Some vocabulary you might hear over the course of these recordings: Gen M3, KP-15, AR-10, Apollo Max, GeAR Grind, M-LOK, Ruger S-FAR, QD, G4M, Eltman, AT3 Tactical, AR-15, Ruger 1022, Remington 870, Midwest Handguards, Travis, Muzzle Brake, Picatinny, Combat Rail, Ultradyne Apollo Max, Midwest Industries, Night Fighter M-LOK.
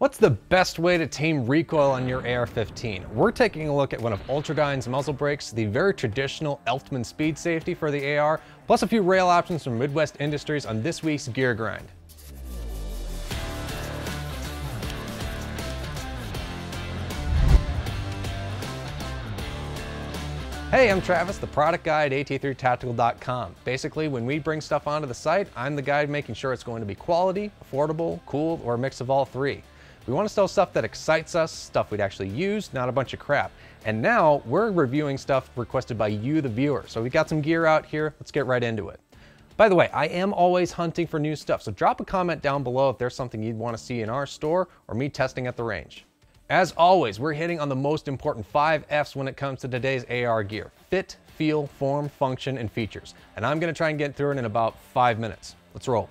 What's the best way to tame recoil on your AR-15? We're taking a look at one of Ultradyne's muzzle brakes, the very traditional Eltman speed safety for the AR, plus a few rail options from Midwest Industries on this week's Gear Grind. Hey, I'm Travis, the product guy at AT3Tactical.com. Basically, when we bring stuff onto the site, I'm the guy making sure it's going to be quality, affordable, cool, or a mix of all three. We want to sell stuff that excites us, stuff we'd actually use, not a bunch of crap. And now we're reviewing stuff requested by you, the viewer. So we've got some gear out here. Let's get right into it. By the way, I am always hunting for new stuff, so drop a comment down below if there's something you'd want to see in our store or me testing at the range. As always, we're hitting on the most important 5 F's when it comes to today's AR gear: fit, feel, form, function, and features. And I'm gonna try and get through it in about 5 minutes. Let's roll.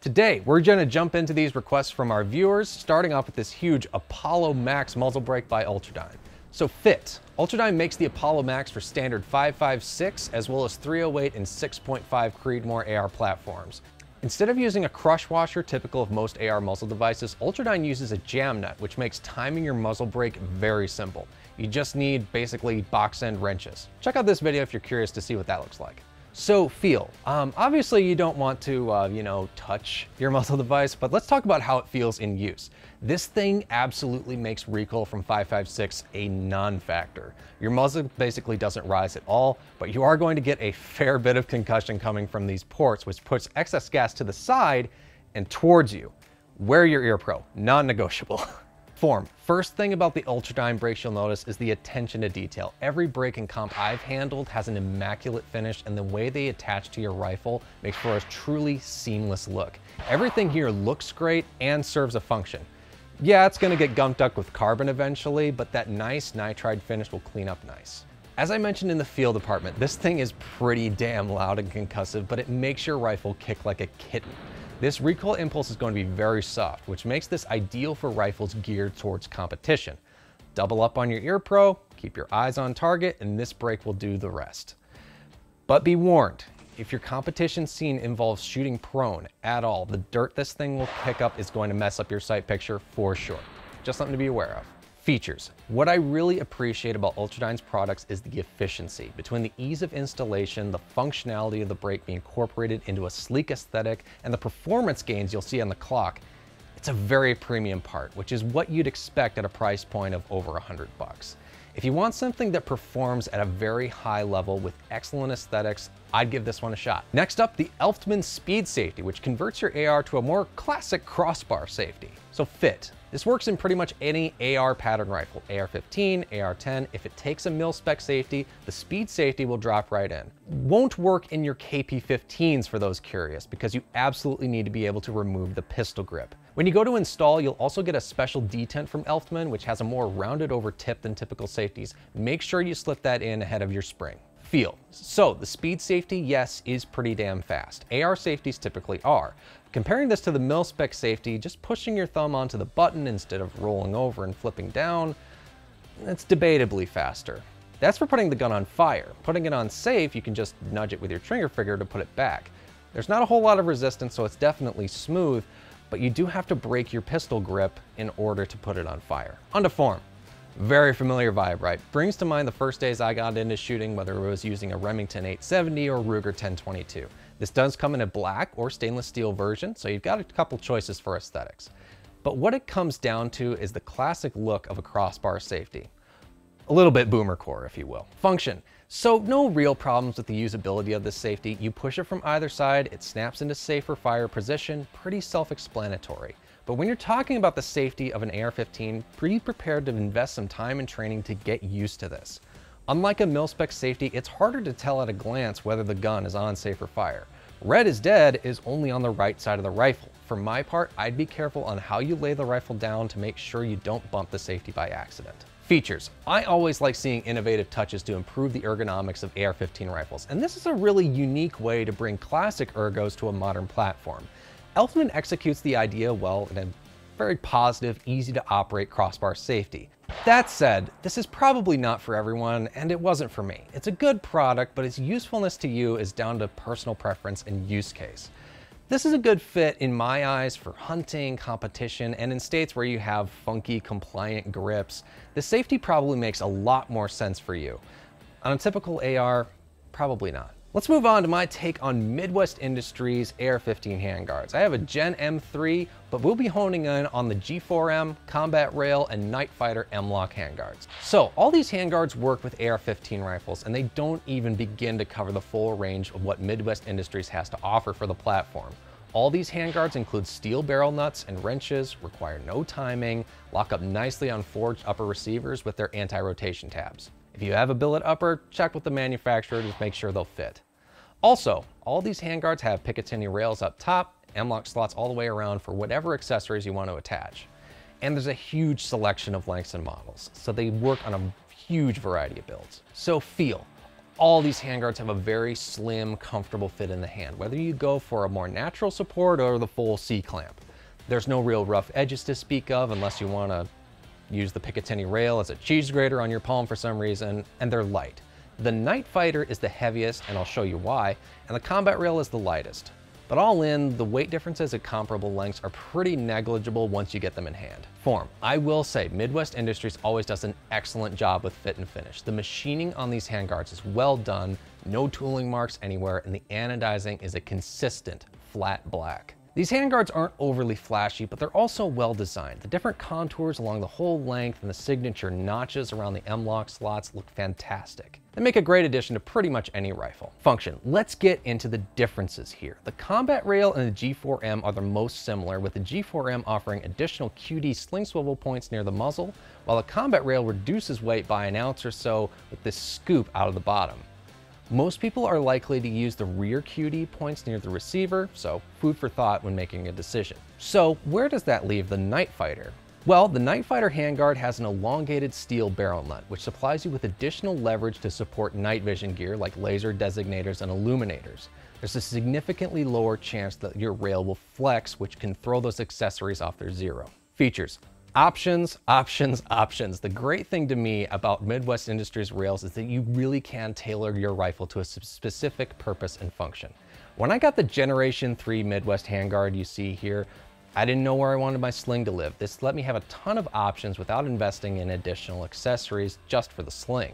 Today, we're gonna jump into these requests from our viewers, starting off with this huge Apollo Max muzzle brake by Ultradyne. So fit. Ultradyne makes the Apollo Max for standard 5.56 as well as 308 and 6.5 Creedmoor AR platforms. Instead of using a crush washer typical of most AR muzzle devices, Ultradyne uses a jam nut, which makes timing your muzzle brake very simple. You just need basically box end wrenches. Check out this video if you're curious to see what that looks like. So feel. Obviously you don't want to, you know, touch your muzzle device, but let's talk about how it feels in use. This thing absolutely makes recoil from 5.56 a non-factor. Your muzzle basically doesn't rise at all, but you are going to get a fair bit of concussion coming from these ports, which puts excess gas to the side and towards you. Wear your ear pro, non-negotiable. Form. First thing about the Ultradyne brakes you'll notice is the attention to detail. Every brake and comp I've handled has an immaculate finish, and the way they attach to your rifle makes for a truly seamless look. Everything here looks great and serves a function. Yeah, it's gonna get gumped up with carbon eventually, but that nice nitride finish will clean up nice. As I mentioned in the feel department, this thing is pretty damn loud and concussive, but it makes your rifle kick like a kitten. This recoil impulse is going to be very soft, which makes this ideal for rifles geared towards competition. Double up on your ear pro, keep your eyes on target, and this brake will do the rest. But be warned, if your competition scene involves shooting prone at all, the dirt this thing will pick up is going to mess up your sight picture for sure. Just something to be aware of. Features. What I really appreciate about Ultradyne's products is the efficiency. Between the ease of installation, the functionality of the brake being incorporated into a sleek aesthetic, and the performance gains you'll see on the clock, it's a very premium part, which is what you'd expect at a price point of over $100. If you want something that performs at a very high level with excellent aesthetics, I'd give this one a shot. Next up, the Eltman speed safety, which converts your AR to a more classic crossbar safety. So fit. This works in pretty much any AR pattern rifle, AR-15, AR-10. If it takes a mil-spec safety, the speed safety will drop right in. Won't work in your KP-15s for those curious, because you absolutely need to be able to remove the pistol grip. When you go to install, you'll also get a special detent from Eltman, which has a more rounded over tip than typical safeties. Make sure you slip that in ahead of your spring. Feel. So the speed safety, yes, is pretty damn fast. AR safeties typically are. Comparing this to the mil-spec safety, just pushing your thumb onto the button instead of rolling over and flipping down, it's debatably faster. That's for putting the gun on fire. Putting it on safe, you can just nudge it with your trigger finger to put it back. There's not a whole lot of resistance, so it's definitely smooth, but you do have to break your pistol grip in order to put it on fire. Onto form. Very familiar vibe, right? Brings to mind the first days I got into shooting, whether it was using a Remington 870 or Ruger 1022. This does come in a black or stainless steel version, so you've got a couple choices for aesthetics. But what it comes down to is the classic look of a crossbar safety. A little bit boomer core, if you will. Function. So no real problems with the usability of this safety. You push it from either side, it snaps into safer fire position, pretty self-explanatory. But when you're talking about the safety of an AR-15, be prepared to invest some time and training to get used to this. Unlike a mil-spec safety, it's harder to tell at a glance whether the gun is on safe or fire. Red is dead is only on the right side of the rifle. For my part, I'd be careful on how you lay the rifle down to make sure you don't bump the safety by accident. Features. I always like seeing innovative touches to improve the ergonomics of AR-15 rifles, and this is a really unique way to bring classic ergos to a modern platform. Eltman executes the idea well in a very positive, easy to operate crossbar safety. That said, this is probably not for everyone, and it wasn't for me. It's a good product, but its usefulness to you is down to personal preference and use case. This is a good fit in my eyes for hunting, competition, and in states where you have funky, compliant grips. The safety probably makes a lot more sense for you. On a typical AR, probably not. Let's move on to my take on Midwest Industries AR-15 handguards. I have a Gen M3, but we'll be honing in on the G4M, Combat Rail, and Night Fighter M-LOK handguards. So all these handguards work with AR-15 rifles, and they don't even begin to cover the full range of what Midwest Industries has to offer for the platform. All these handguards include steel barrel nuts and wrenches, require no timing, lock up nicely on forged upper receivers with their anti-rotation tabs. If you have a billet upper, check with the manufacturer to make sure they'll fit. Also, all these handguards have Picatinny rails up top, M-LOK slots all the way around for whatever accessories you want to attach. And there's a huge selection of lengths and models, so they work on a huge variety of builds. So feel, all these handguards have a very slim, comfortable fit in the hand, whether you go for a more natural support or the full C-clamp. There's no real rough edges to speak of unless you want to use the Picatinny rail as a cheese grater on your palm for some reason, and they're light. The Night Fighter is the heaviest, and I'll show you why, and the Combat Rail is the lightest. But all in, the weight differences at comparable lengths are pretty negligible once you get them in hand. Form. I will say, Midwest Industries always does an excellent job with fit and finish. The machining on these handguards is well done, no tooling marks anywhere, and the anodizing is a consistent flat black. These handguards aren't overly flashy, but they're also well designed. The different contours along the whole length and the signature notches around the M-LOK slots look fantastic. They make a great addition to pretty much any rifle. Function. Let's get into the differences here. The Combat Rail and the G4M are the most similar, with the G4M offering additional QD sling swivel points near the muzzle, while the Combat Rail reduces weight by an ounce or so with this scoop out of the bottom. Most people are likely to use the rear QD points near the receiver, so food for thought when making a decision. So where does that leave the Night Fighter? Well, the Night Fighter handguard has an elongated steel barrel nut, which supplies you with additional leverage to support night vision gear like laser designators and illuminators. There's a significantly lower chance that your rail will flex, which can throw those accessories off their zero. Features. Options, options, options. The great thing to me about Midwest Industries rails is that you really can tailor your rifle to a specific purpose and function. When I got the Generation 3 Midwest handguard you see here, I didn't know where I wanted my sling to live. This let me have a ton of options without investing in additional accessories just for the sling.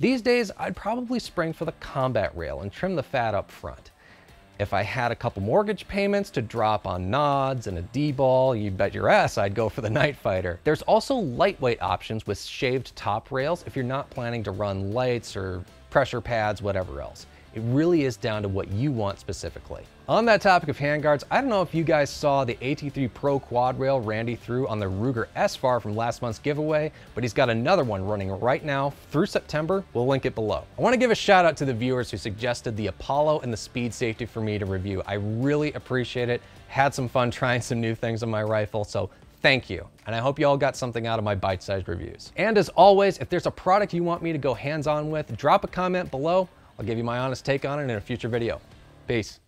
These days, I'd probably spring for the Combat Rail and trim the fat up front. If I had a couple mortgage payments to drop on nods and a D-ball, you bet your ass I'd go for the Night Fighter. There's also lightweight options with shaved top rails if you're not planning to run lights or pressure pads, whatever else. It really is down to what you want specifically. On that topic of handguards, I don't know if you guys saw the AT3 Pro Quad Rail Randy threw on the Ruger S-FAR from last month's giveaway, but he's got another one running right now through September. We'll link it below. I want to give a shout out to the viewers who suggested the Apollo and the Speed Safety for me to review. I really appreciate it. Had some fun trying some new things on my rifle, so thank you, and I hope you all got something out of my bite-sized reviews. And as always, if there's a product you want me to go hands-on with, drop a comment below. I'll give you my honest take on it in a future video. Peace.